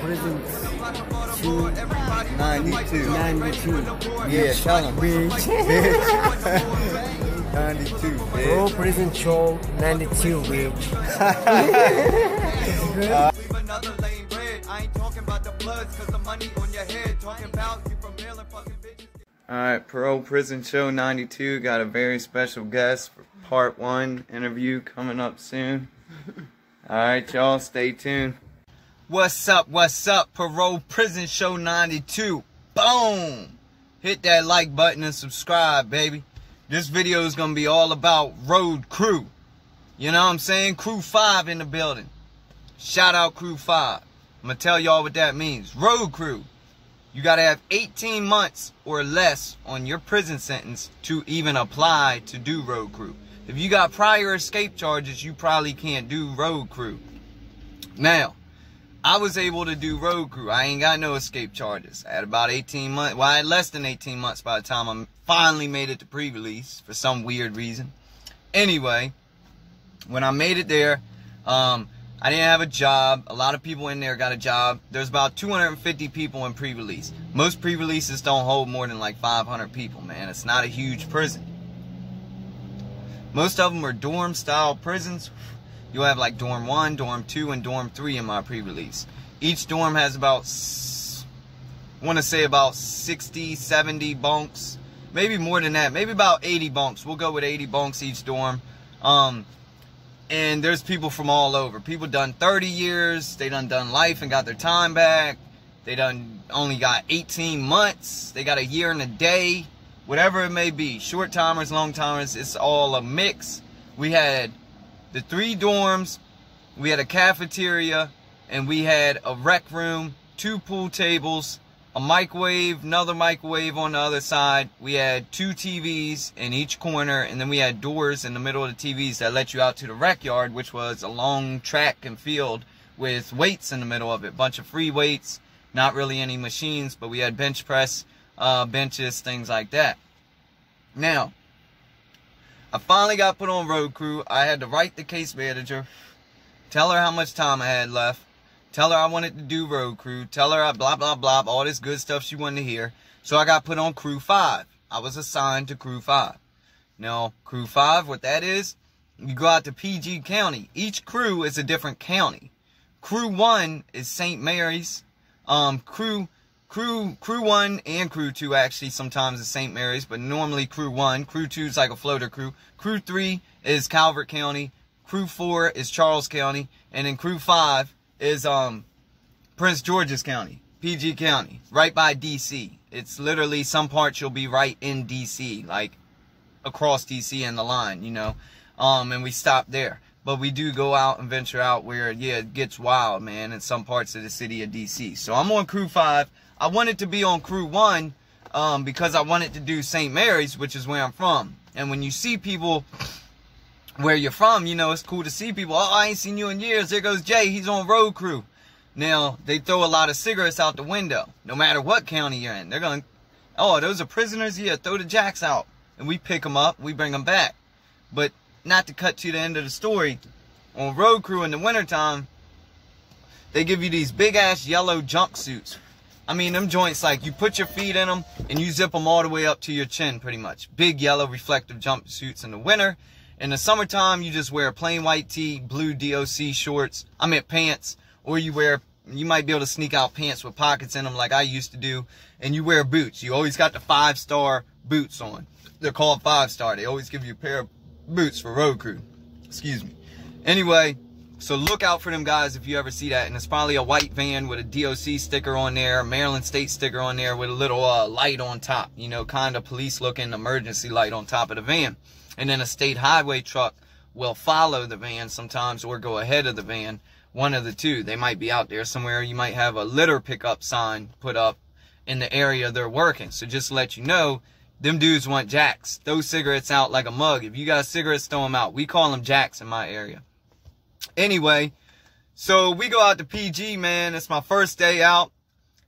Prison Show 92. 92. Yeah, shout out. Bitch. 92. Parole Prison Show 92, bitch. Leave another lane bread. I ain't talking about the bloods cause the money on your head. Talking about you from Maryland fucking bitches. Alright, Parole Prison Show 92 got a very special guest for part 1 interview coming up soon. Alright y'all, stay tuned. What's up, Parole Prison Show 92. Boom! Hit that like button and subscribe, baby. This video is gonna be all about Road Crew. You know what I'm saying? Crew 5 in the building. Shout out Crew 5. I'm gonna tell y'all what that means. Road Crew. You gotta have 18 months or less on your prison sentence to even apply to do road crew. If you got prior escape charges, you probably can't do road crew. Now, I was able to do road crew. I ain't got no escape charges. I had about 18 months, well, I had less than 18 months by the time I finally made it to pre-release for some weird reason. Anyway, when I made it there, I didn't have a job. A lot of people in there got a job. There's about 250 people in pre-release. Most pre-releases don't hold more than like 500 people, man. It's not a huge prison. Most of them are dorm-style prisons. You'll have like dorm 1, dorm 2, and dorm 3 in my pre-release. Each dorm has about, I want to say about 60, 70 bunks. Maybe more than that. Maybe about 80 bunks. We'll go with 80 bunks each dorm. And there's people from all over. People done 30 years. They done life and got their time back. They done only got 18 months. They got a year and a day. Whatever it may be. Short timers, long timers. It's all a mix. We had the 3 dorms. We had a cafeteria. And we had a rec room. 2 pool tables. A microwave. Another microwave on the other side. We had 2 TVs in each corner. And then we had doors in the middle of the TVs that let you out to the rec yard, which was a long track and field with weights in the middle of it. Bunch of free weights. Not really any machines, but we had bench press, benches, things like that. Now, I finally got put on road crew. I had to write the case manager. Tell her how much time I had left. Tell her I wanted to do road crew. Tell her I blah, blah, blah. All this good stuff she wanted to hear. So I got put on Crew 5. I was assigned to Crew 5. Now, Crew 5, what that is, you go out to PG County. Each crew is a different county. Crew 1 is St. Mary's. Crew 1 and Crew 2 actually sometimes is St. Mary's, but normally Crew 1. Crew 2 is like a floater crew. Crew 3 is Calvert County. Crew 4 is Charles County. And then Crew 5 is Prince George's County, PG County, right by DC. It's literally some parts you'll be right in DC, like across DC in the line, you know. And we stop there. But we do go out and venture out where, yeah, it gets wild, man, in some parts of the city of DC. So I'm on Crew 5. I wanted to be on Crew 1 because I wanted to do St. Mary's, which is where I'm from. And when you see people where you're from, you know, it's cool to see people. Oh, I ain't seen you in years. There goes Jay. He's on road crew. Now, they throw a lot of cigarettes out the window, no matter what county you're in. They're going, oh, those are prisoners? Yeah, throw the jacks out. And we pick them up. We bring them back. But not to cut to the end of the story, on road crew in the wintertime, they give you these big-ass yellow jumpsuits. I mean, them joints, like, you put your feet in them, and you zip them all the way up to your chin, pretty much. Big yellow reflective jumpsuits in the winter. In the summertime, you just wear a plain white tee, blue DOC shorts, I mean pants, or you wear, you might be able to sneak out pants with pockets in them like I used to do, and you wear boots. You always got the 5-star boots on. They're called 5-star. They always give you a pair of boots for road crew. Excuse me. Anyway, so look out for them guys if you ever see that, and it's probably a white van with a DOC sticker on there, Maryland State sticker on there with a little light on top, you know, kind of police-looking emergency light on top of the van. And then a state highway truck will follow the van sometimes or go ahead of the van. One of the two. They might be out there somewhere. You might have a litter pickup sign put up in the area they're working. So just to let you know, them dudes want jacks. Throw cigarettes out like a mug. If you got cigarettes, throw them out. We call them jacks in my area. Anyway, so we go out to PG, man. It's my first day out.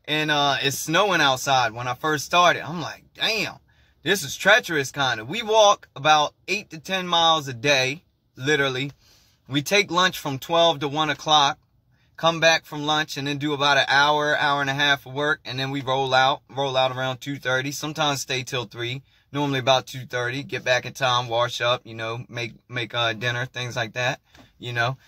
And it's snowing outside when I first started. I'm like, damn. This is treacherous, kind of. We walk about 8 to 10 miles a day, literally. We take lunch from 12 to 1 o'clock. come back from lunch, and then do about an hour, hour and a half of work, and then we roll out around 2:30, sometimes stay till 3, normally about 2:30, get back in time, wash up, you know, make dinner, things like that, you know.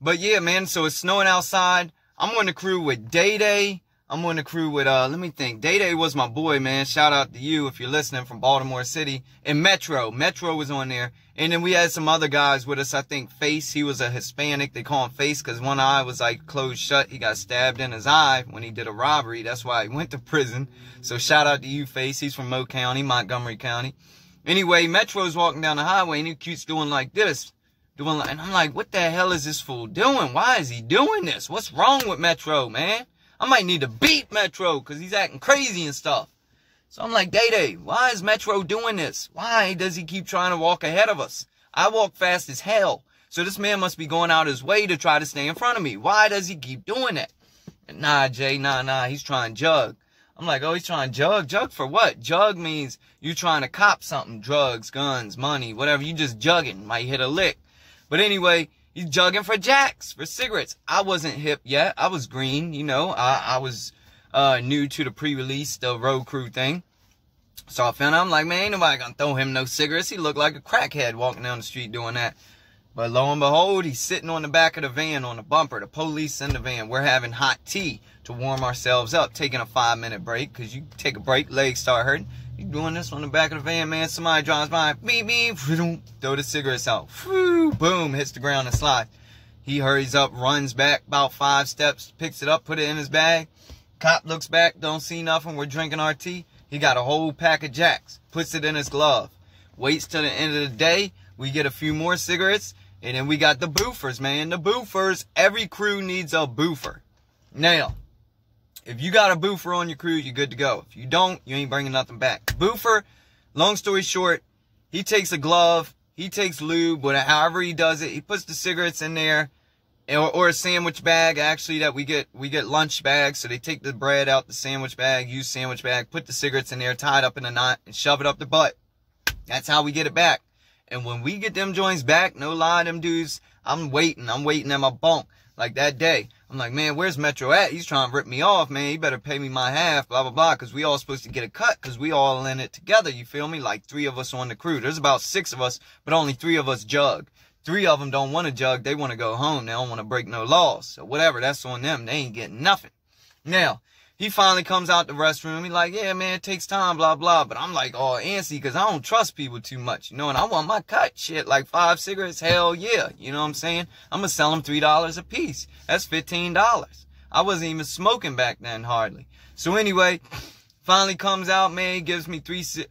But yeah, man, so it's snowing outside. I'm on the crew with Day-Day. I'm on the crew with, let me think. Day-Day was my boy, man. Shout out to you if you're listening from Baltimore City. And Metro. Metro was on there. And then we had some other guys with us. I think Face, he was a Hispanic. They call him Face because one eye was like closed shut. He got stabbed in his eye when he did a robbery. That's why he went to prison. So shout out to you, Face. He's from Mo County, Montgomery County. Anyway, Metro's walking down the highway and he keeps doing like this. And I'm like, what the hell is this fool doing? Why is he doing this? What's wrong with Metro, man? I might need to beat Metro because he's acting crazy and stuff. So I'm like, Day-Day, why is Metro doing this? Why does he keep trying to walk ahead of us? I walk fast as hell. So this man must be going out his way to try to stay in front of me. Why does he keep doing that? And nah, Jay, nah, he's trying to jug. I'm like, oh, he's trying to jug? Jug for what? Jug means you trying to cop something. Drugs, guns, money, whatever. You just jugging. Might hit a lick. But anyway, he's jugging for jacks, for cigarettes. I wasn't hip yet. I was green, you know. I was new to the pre-release, the road crew thing. So I found out, I'm like, man, ain't nobody gonna throw him no cigarettes. He looked like a crackhead walking down the street doing that. But lo and behold, he's sitting on the back of the van, on the bumper. The police in the van. We're having hot tea to warm ourselves up, taking a 5-minute break. Because you take a break, legs start hurting. You doing this on the back of the van, man. Somebody drives by, beep, beep, throw the cigarettes out. Boom, hits the ground and slides. He hurries up, runs back about 5 steps, picks it up, put it in his bag. Cop looks back, don't see nothing. We're drinking our tea. He got a whole pack of jacks, puts it in his glove. Waits till the end of the day. We get a few more cigarettes, and then we got the boofers, man. The boofers, every crew needs a boofer. Now, if you got a boofer on your crew, you're good to go. If you don't, you ain't bringing nothing back. Boofer, long story short, he takes a glove, he takes lube, whatever, however he does it. He puts the cigarettes in there, or a sandwich bag, actually, that we get lunch bags. So they take the bread out the sandwich bag, use sandwich bag, put the cigarettes in there, tie it up in a knot, and shove it up the butt. That's how we get it back. And when we get them joints back, no lie, them dudes, I'm waiting at my bunk. Like that day, I'm like, man, where's Metro at? He's trying to rip me off, man. He better pay me my half, blah, blah, blah, because we all supposed to get a cut because we all in it together, you feel me? Like 3 of us on the crew. There's about 6 of us, but only 3 of us jug. 3 of them don't want to jug. They want to go home. They don't want to break no laws. So whatever, that's on them. They ain't getting nothing. Now, he finally comes out the restroom. He like, yeah, man, it takes time, blah, blah. But I'm like, oh, antsy, because I don't trust people too much, you know, and I want my cut, shit, like 5 cigarettes, hell yeah, you know what I'm saying? I'm going to sell them $3 a piece. That's $15. I wasn't even smoking back then, hardly. So anyway, finally comes out, man, he gives me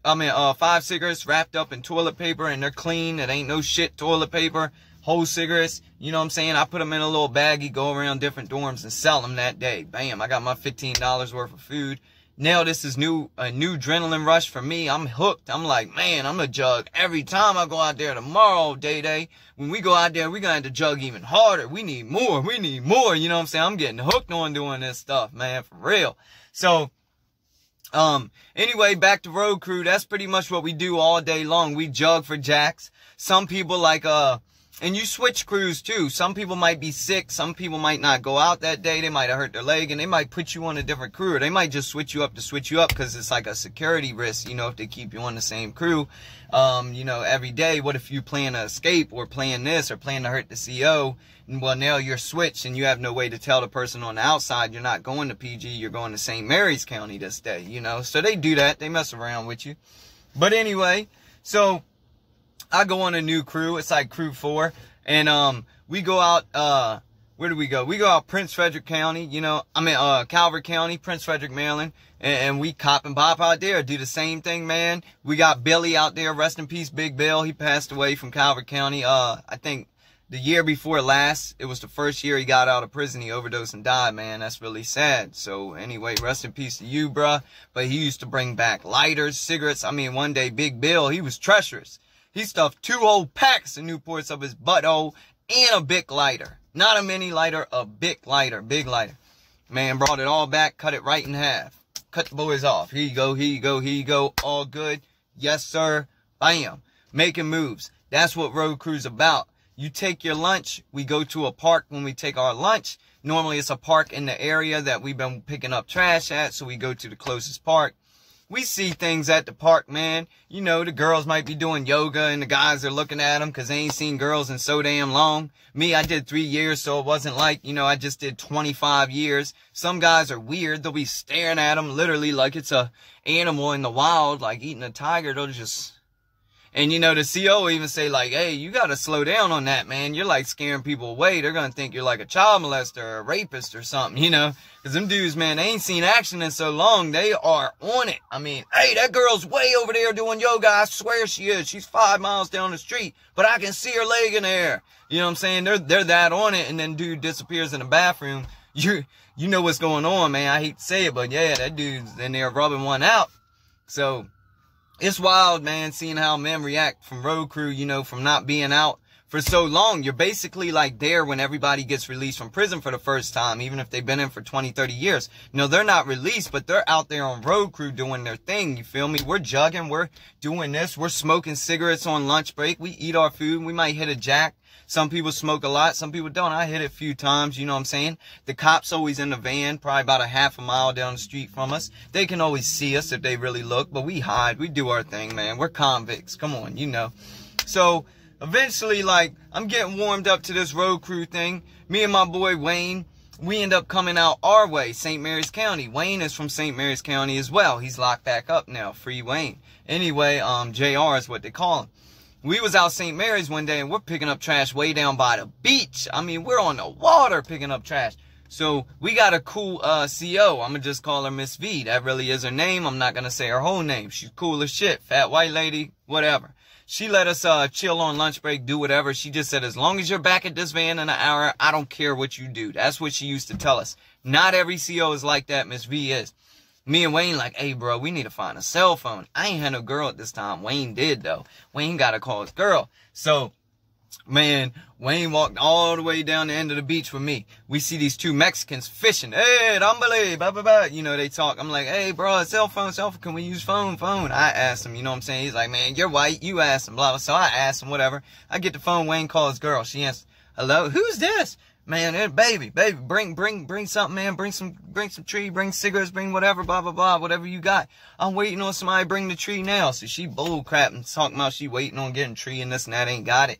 5 cigarettes wrapped up in toilet paper, and they're clean. It ain't no shit toilet paper, whole cigarettes, you know what I'm saying? I put them in a little baggie, go around different dorms and sell them that day. Bam, I got my $15 worth of food. Now this is a new adrenaline rush for me. I'm hooked. I'm like, man, I'm gonna jug every time I go out there tomorrow, Day-Day. When we go out there, we're gonna have to jug even harder. We need more, you know what I'm saying? I'm getting hooked on doing this stuff, man, for real. So, anyway, back to road crew. That's pretty much what we do all day long. We jug for jacks. Some people like, and you switch crews too. Some people might be sick. Some people might not go out that day. They might have hurt their leg, and they might put you on a different crew. Or they might just switch you up because it's like a security risk, you know, if they keep you on the same crew, you know, every day. What if you plan to escape or plan this or plan to hurt the CO? Well, now you're switched and you have no way to tell the person on the outside you're not going to PG. You're going to St. Mary's County this day, you know. So they do that. They mess around with you. But anyway, so I go on a new crew. It's like Crew 4. And, we go out, where do we go? We go out Prince Frederick County, you know, Calvert County, Prince Frederick, Maryland. And we cop and bop out there, do the same thing, man. We got Billy out there. Rest in peace, Big Bill. He passed away from Calvert County. I think the year before last, it was the first year he got out of prison. He overdosed and died, man. That's really sad. So anyway, rest in peace to you, bruh. But he used to bring back lighters, cigarettes. I mean, one day, Big Bill, he was treacherous. He stuffed 2 old packs of Newports up his butthole and a Bic lighter. Not a mini lighter, a Bic lighter, big lighter. Man, brought it all back, cut it right in half. Cut the boys off. Here you go, here you go, here you go. All good. Yes, sir. Bam. Making moves. That's what road crew's about. You take your lunch. We go to a park when we take our lunch. Normally it's a park in the area that we've been picking up trash at, so we go to the closest park. We see things at the park, man. You know, the girls might be doing yoga and the guys are looking at them because they ain't seen girls in so damn long. Me, I did 3 years, so it wasn't like, you know, I just did 25 years. Some guys are weird. They'll be staring at them literally like it's a animal in the wild, like eating a tiger. They'll just... And, you know, the CO will even say, like, hey, you got to slow down on that, man. You're, like, scaring people away. They're going to think you're, like, a child molester or a rapist or something, you know. Because them dudes, man, they ain't seen action in so long. They are on it. I mean, hey, that girl's way over there doing yoga. I swear she is. She's 5 miles down the street, but I can see her leg in the air. You know what I'm saying? They're that on it, and then dude disappears in the bathroom. You know what's going on, man. I hate to say it, but, yeah, that dude's in there rubbing one out. So... it's wild, man, seeing how men react from road crew, you know, from not being out for so long. You're basically like there when everybody gets released from prison for the first time, even if they've been in for 20, 30 years. You know, they're not released, but they're out there on road crew doing their thing. You feel me? We're jugging. We're doing this. We're smoking cigarettes on lunch break. We eat our food. We might hit a jack. Some people smoke a lot. Some people don't. I hit it a few times. You know what I'm saying? The cop's always in the van, probably about a half a mile down the street from us. They can always see us if they really look, but we hide. We do our thing, man. We're convicts. Come on, you know. So eventually, like, I'm getting warmed up to this road crew thing. Me and my boy Wayne, we end up coming out our way, St. Mary's County. Wayne is from St. Mary's County as well. He's locked back up now. Free Wayne. Anyway, JR is what they call him. We was out St. Mary's one day, and we're picking up trash way down by the beach. I mean, we're on the water picking up trash. So we got a cool CO. I'm going to just call her Miss V. That really is her name. I'm not going to say her whole name. She's cool as shit. Fat white lady, whatever. She let us chill on lunch break, do whatever. She just said, as long as you're back at this van in an hour, I don't care what you do. That's what she used to tell us. Not every CO is like that. Miss V is. Me and Wayne like, hey, bro, we need to find a cell phone. I ain't had no girl at this time. Wayne did, though. Wayne got to call his girl. So, man, Wayne walked all the way down the end of the beach with me. We see these two Mexicans fishing. Hey, don't believe, blah, blah, blah. You know, they talk. I'm like, hey, bro, cell phone. Can we use phone? I asked him, you know what I'm saying? He's like, man, you're white. You asked him, blah, blah. So I asked him, whatever. I get the phone. Wayne calls girl. She answers, hello, who's this? Man, baby, bring something, man. Bring some tree, bring cigarettes, bring whatever, blah, blah, blah, whatever you got. I'm waiting on somebody to bring the tree now. So she bull crap and talking about she waiting on getting tree and this and that ain't got it.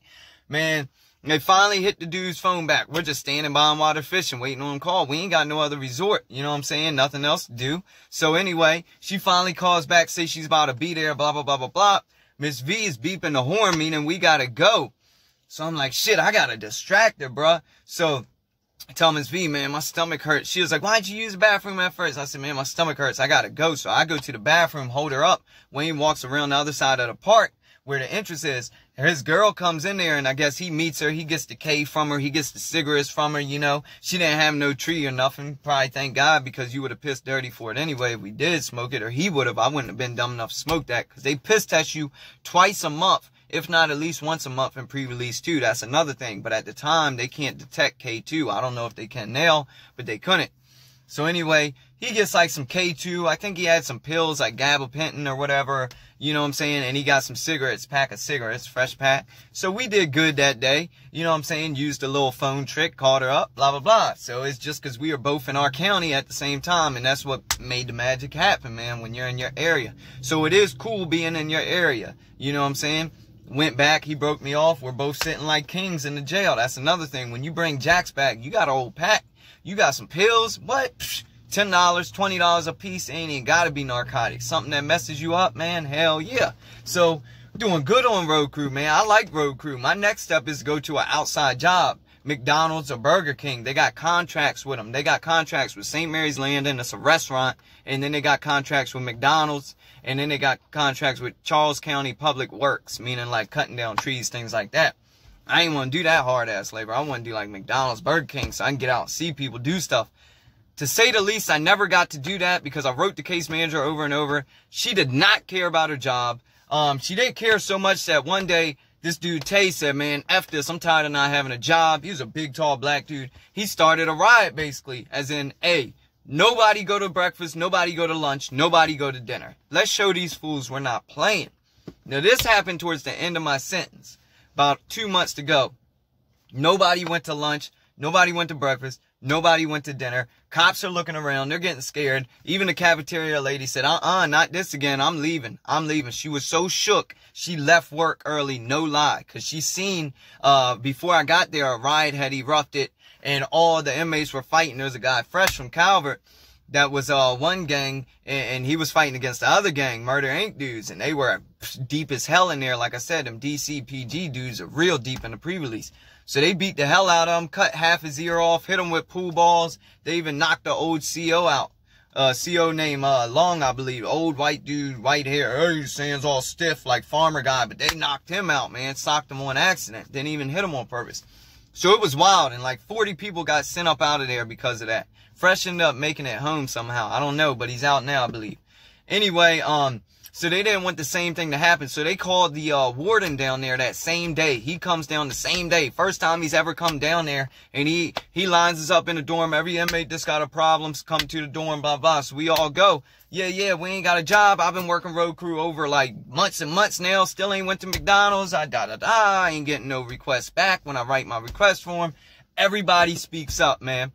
Man, they finally hit the dude's phone back. We're just standing by him while they're fishing, waiting on call. We ain't got no other resort. You know what I'm saying? Nothing else to do. So anyway, she finally calls back, say she's about to be there, blah, blah, blah, blah, blah. Miss V is beeping the horn, meaning we gotta go. So I'm like, shit, I got to distract her, bruh. So I tell Miss V, man, my stomach hurts. She was like, why'd you use the bathroom at first? I said, man, my stomach hurts. I got to go. So I go to the bathroom, hold her up. Wayne walks around the other side of the park where the entrance is. His girl comes in there, and I guess he meets her. He gets the K from her. He gets the cigarettes from her, you know. She didn't have no tree or nothing. Probably thank God, because you would have pissed dirty for it anyway if we did smoke it, or he would have. I wouldn't have been dumb enough to smoke that, because they pissed at you twice a month. If not at least once a month in pre-release too, that's another thing. But at the time, they can't detect K2. I don't know if they can now, but they couldn't. So anyway, he gets like some K2. I think he had some pills like gabapentin or whatever, you know what I'm saying? And he got some cigarettes, pack of cigarettes, fresh pack. So we did good that day, you know what I'm saying? Used a little phone trick, called her up, blah, blah, blah. So it's just because we are both in our county at the same time, and that's what made the magic happen, man, when you're in your area. So it is cool being in your area, you know what I'm saying? Went back, he broke me off. We're both sitting like kings in the jail. That's another thing. When you bring jacks back, you got an old pack. You got some pills. What? Psh, $10, $20 a piece. Ain't even got to be narcotics. Something that messes you up, man. Hell yeah. So, doing good on road crew, man. I like road crew. My next step is to go to an outside job. McDonald's or Burger King. They got contracts with them. They got contracts with St. Mary's Landing. It's a restaurant. And then they got contracts with McDonald's. And then they got contracts with Charles County Public Works, meaning like cutting down trees, things like that. I ain't want to do that hard-ass labor. I want to do like McDonald's, Burger King, so I can get out and see people do stuff. To say the least, I never got to do that because I wrote the case manager over and over. She did not care about her job. She didn't care so much that one day, this dude Tay said, man, F this, I'm tired of not having a job. He was a big, tall, black dude. He started a riot, basically, as in, hey, nobody go to breakfast, nobody go to lunch, nobody go to dinner. Let's show these fools we're not playing. Now, this happened towards the end of my sentence, about 2 months to go. Nobody went to lunch. Nobody went to breakfast. Nobody went to dinner. Cops are looking around. They're getting scared. Even the cafeteria lady said, not this again. I'm leaving. I'm leaving. She was so shook. She left work early. No lie. Cause she seen, before I got there, a riot had erupted and all the inmates were fighting. There's a guy fresh from Calvert that was, one gang and he was fighting against the other gang, Murder Inc. dudes. And they were deep as hell in there. Like I said, them DCPG dudes are real deep in the pre-release. So they beat the hell out of him, cut half his ear off, hit him with pool balls. They even knocked the old CO out. CO named Long, I believe. Old white dude, white hair. Hey, his hands all stiff like farmer guy. But they knocked him out, man. Socked him on accident. Didn't even hit him on purpose. So it was wild. And like 40 people got sent up out of there because of that. Fresh ended up making it home somehow. I don't know, but he's out now, I believe. Anyway, so they didn't want the same thing to happen. So they called the warden down there that same day. He comes down the same day. First time he's ever come down there. And he lines us up in the dorm. Every inmate that's got a problem, come to the dorm, blah, blah. So we all go. Yeah, we ain't got a job. I've been working road crew over like months and months now. Still ain't went to McDonald's. I ain't getting no requests back when I write my request form. Everybody speaks up, man.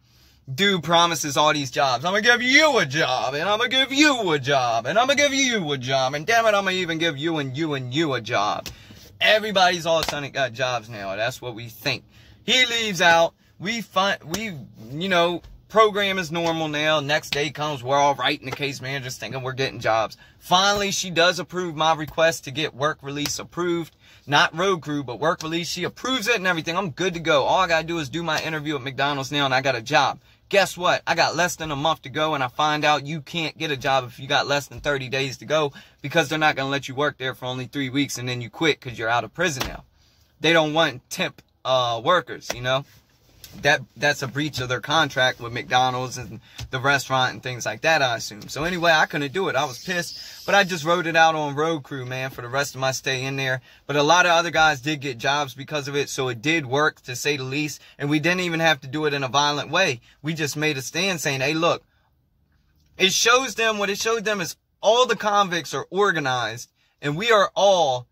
Dude promises all these jobs. I'm gonna give you a job, and I'm gonna give you a job, and I'm gonna give you a job, and damn it, I'm gonna even give you and you and you a job. Everybody's all of a sudden got jobs now. That's what we think. He leaves out. Program is normal now. Next day comes, we're all right in the case manager's thinking we're getting jobs. Finally, she does approve my request to get work release approved. Not road crew, but work release. She approves it and everything. I'm good to go. All I gotta do is do my interview at McDonald's now and I got a job. Guess what? I got less than a month to go and I find out you can't get a job if you got less than 30 days to go because they're not gonna let you work there for only 3 weeks and then you quit because you're out of prison now. They don't want temp workers, you know? That's a breach of their contract with McDonald's and the restaurant and things like that, I assume. So anyway, I couldn't do it. I was pissed, but I just wrote it out on road crew, man, for the rest of my stay in there. But a lot of other guys did get jobs because of it. So it did work, to say the least. And we didn't even have to do it in a violent way. We just made a stand saying, hey, look, it shows them, what it showed them is all the convicts are organized and we are all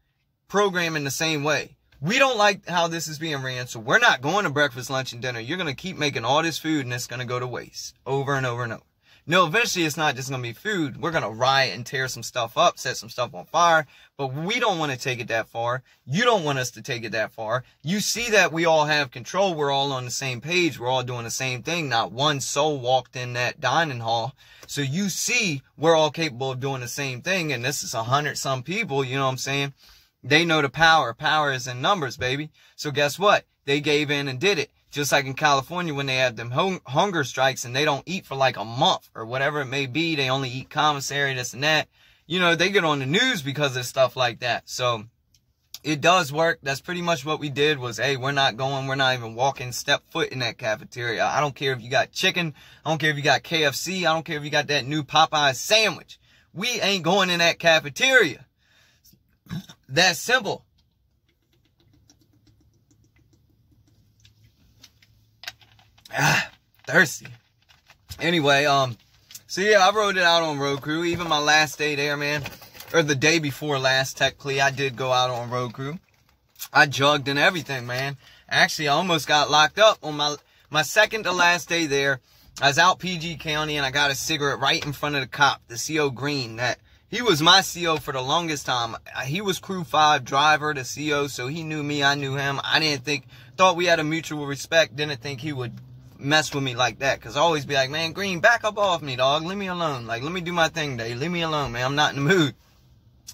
programming the same way. We don't like how this is being ran, so we're not going to breakfast, lunch, and dinner. You're going to keep making all this food, and it's going to go to waste over and over and over. No, eventually, it's not just going to be food. We're going to riot and tear some stuff up, set some stuff on fire, but we don't want to take it that far. You don't want us to take it that far. You see that we all have control. We're all on the same page. We're all doing the same thing. Not one soul walked in that dining hall. So you see we're all capable of doing the same thing, and this is 100-some people, you know what I'm saying? They know the power. Power is in numbers, baby. So guess what? They gave in and did it. Just like in California when they had them hunger strikes and they don't eat for like a month or whatever it may be. They only eat commissary, this and that. You know, they get on the news because of stuff like that. So it does work. That's pretty much what we did was, hey, we're not going. We're not even walking step foot in that cafeteria. I don't care if you got chicken. I don't care if you got KFC. I don't care if you got that new Popeye sandwich. We ain't going in that cafeteria. That's simple. Thirsty. Anyway, so yeah, I wrote it out on road crew. Even my last day there, man, or the day before last, technically, I did go out on road crew. I jugged and everything, man. Actually, I almost got locked up on my second to last day there. I was out PG County and I got a cigarette right in front of the cop, the CO Green, that he was my CO for the longest time. He was Crew 5 driver, the CO, so he knew me, I knew him. I didn't think, thought we had a mutual respect, didn't think he would mess with me like that. Cause I always be like, man, Green, back up off me, dog. Leave me alone. Like, let me do my thing today. Leave me alone, man. I'm not in the mood.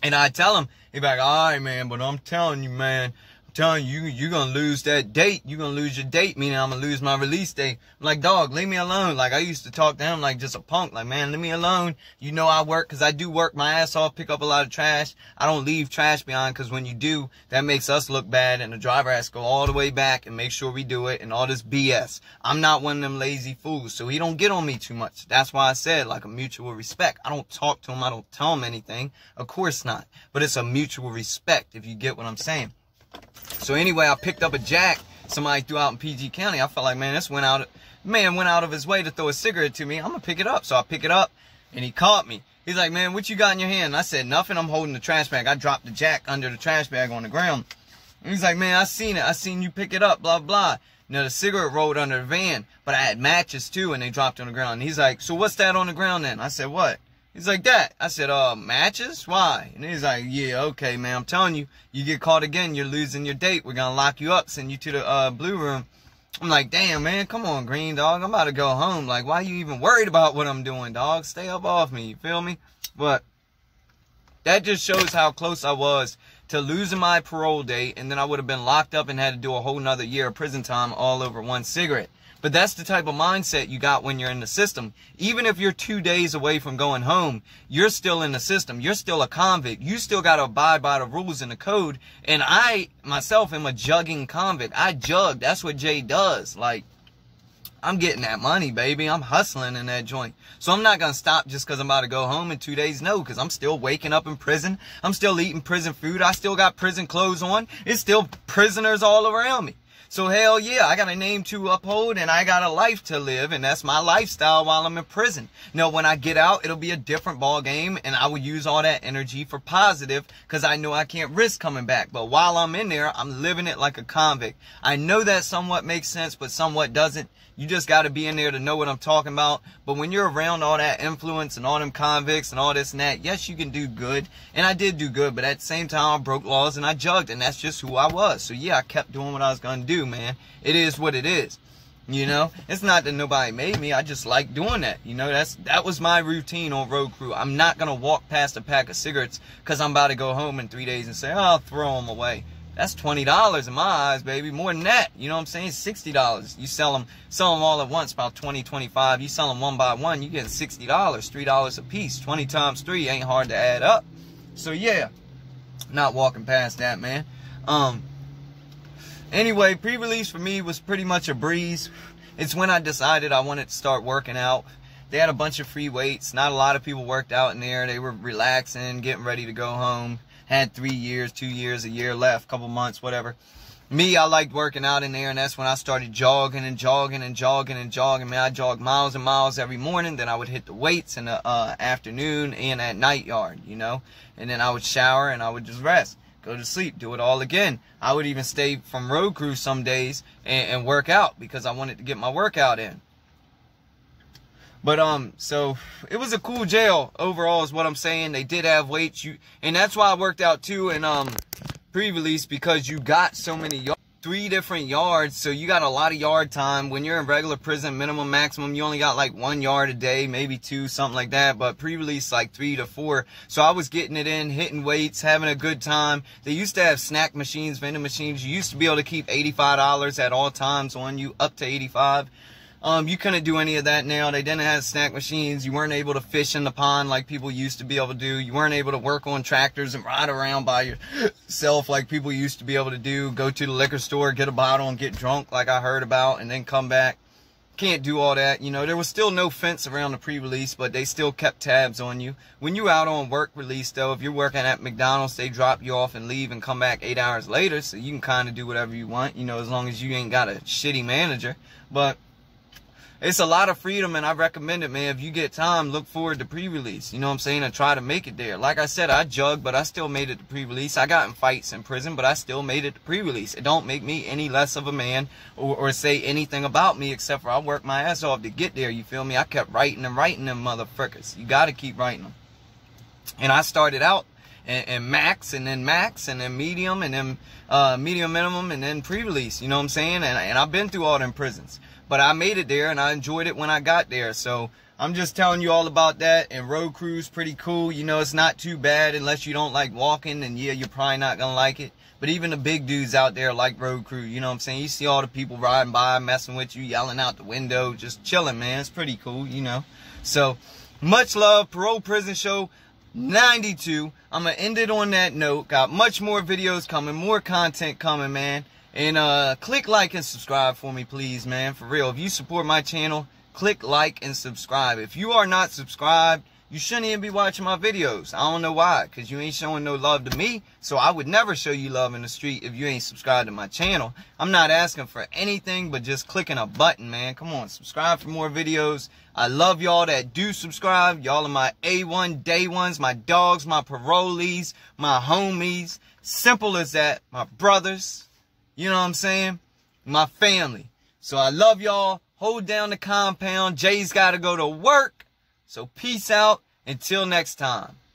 And I tell him, he'd be like, all right, man, but I'm telling you, man. Telling you, you're gonna lose that date. You're gonna lose your date, meaning I'm gonna lose my release date. I'm like, dog, leave me alone. Like, I used to talk to him like just a punk. Like, man, leave me alone. You know I work, because I do work my ass off, pick up a lot of trash. I don't leave trash behind, because when you do, that makes us look bad, and the driver has to go all the way back and make sure we do it, and all this BS. I'm not one of them lazy fools, so he don't get on me too much. That's why I said, like, a mutual respect. I don't talk to him. I don't tell him anything. Of course not. But it's a mutual respect, if you get what I'm saying. So anyway, I picked up a jack somebody threw out in PG County. I felt like, man, this went out of his way to throw a cigarette to me. I'm going to pick it up. So I pick it up, and he caught me. He's like, man, what you got in your hand? And I said, nothing. I'm holding the trash bag. I dropped the jack under the trash bag on the ground. He's like, man, I seen it. I seen you pick it up, blah, blah. You know, the cigarette rolled under the van, but I had matches too, and they dropped on the ground. And he's like, so what's that on the ground then? I said, what? He's like, that. I said, matches? Why? And he's like, yeah, okay, man, I'm telling you, you get caught again, you're losing your date. We're going to lock you up, send you to the blue room. I'm like, damn, man, come on, Green, dog. I'm about to go home. Like, why are you even worried about what I'm doing, dog? Stay up off me, you feel me? But that just shows how close I was to losing my parole date, and then I would have been locked up and had to do a whole nother year of prison time all over one cigarette. But that's the type of mindset you got when you're in the system. Even if you're 2 days away from going home, you're still in the system. You're still a convict. You still got to abide by the rules and the code. And I, myself, am a jugging convict. I jug. That's what Jay does. Like, I'm getting that money, baby. I'm hustling in that joint. So I'm not going to stop just because I'm about to go home in 2 days. No, because I'm still waking up in prison. I'm still eating prison food. I still got prison clothes on. It's still prisoners all around me. So hell yeah, I got a name to uphold and I got a life to live, and that's my lifestyle while I'm in prison. Now when I get out, it'll be a different ball game, and I will use all that energy for positive because I know I can't risk coming back. But while I'm in there, I'm living it like a convict. I know that somewhat makes sense, but somewhat doesn't. You just got to be in there to know what I'm talking about. But when you're around all that influence and all them convicts and all this and that, yes, you can do good. And I did do good, but at the same time, I broke laws and I jugged, and that's just who I was. So yeah, I kept doing what I was going to do, man. It is what it is. You know, it's not that nobody made me. I just like doing that. You know, that was my routine on Road Crew. I'm not going to walk past a pack of cigarettes because I'm about to go home in 3 days and say, oh, I'll throw them away. That's $20 in my eyes, baby. More than that, you know what I'm saying? $60. You sell them all at once, about 20, 25. You sell them one by one, you getting $60, $3 a piece. 20 times 3 ain't hard to add up. So yeah, not walking past that, man. Anyway, pre-release for me was pretty much a breeze. It's when I decided I wanted to start working out. They had a bunch of free weights. Not a lot of people worked out in there. They were relaxing, getting ready to go home. Had 3 years, 2 years, a year left, couple months, whatever. Me, I liked working out in there, and that's when I started jogging and jogging and jogging and jogging. Man, I jogged miles and miles every morning. Then I would hit the weights in the afternoon and at night yard, you know. And then I would shower and I would just rest, go to sleep, do it all again. I would even stay from Road Crew some days and work out because I wanted to get my workout in. But, so it was a cool jail overall is what I'm saying. They did have weights. And that's why I worked out too in, pre-release, because you got so many yards, 3 different yards. So you got a lot of yard time. When you're in regular prison, minimum, maximum, you only got like 1 yard a day, maybe 2, something like that. But pre-release, like 3 to 4. So I was getting it in, hitting weights, having a good time. They used to have snack machines, vending machines. You used to be able to keep $85 at all times on you, up to 85. You couldn't do any of that now. They didn't have snack machines. You weren't able to fish in the pond like people used to be able to do. You weren't able to work on tractors and ride around by yourself like people used to be able to do. Go to the liquor store, get a bottle and get drunk like I heard about, and then come back. Can't do all that. You know, there was still no fence around the pre-release, but they still kept tabs on you. When you out on work release, though, if you're working at McDonald's, they drop you off and leave and come back 8 hours later. So you can kind of do whatever you want, you know, as long as you ain't got a shitty manager. But it's a lot of freedom, and I recommend it, man. If you get time, look forward to pre-release. You know what I'm saying? And try to make it there. Like I said, I jugged, but I still made it to pre-release. I got in fights in prison, but I still made it to pre-release. It don't make me any less of a man or say anything about me, except for I worked my ass off to get there. You feel me? I kept writing them motherfuckers. You got to keep writing them. And I started out and max and then medium and then medium minimum and then pre-release. You know what I'm saying? And I've been through all them prisons. But I made it there, and I enjoyed it when I got there. So I'm just telling you all about that. And Road Crew's pretty cool. You know, it's not too bad unless you don't like walking. And, yeah, you're probably not going to like it. But even the big dudes out there like Road Crew. You know what I'm saying? You see all the people riding by, messing with you, yelling out the window, just chilling, man. It's pretty cool, you know. So much love. Parole Prison Show 92. I'm going to end it on that note. Got much more videos coming, more content coming, man. And click like and subscribe for me, please, man. For real, if you support my channel, click like and subscribe. If you are not subscribed, you shouldn't even be watching my videos. I don't know why, because you ain't showing no love to me. So I would never show you love in the street if you ain't subscribed to my channel. I'm not asking for anything but just clicking a button, man. Come on, subscribe for more videos. I love y'all that do subscribe. Y'all are my A1 day ones, my dogs, my parolees, my homies. Simple as that. My brothers, you know what I'm saying? My family. So I love y'all. Hold down the compound. Jay's got to go to work. So peace out. Until next time.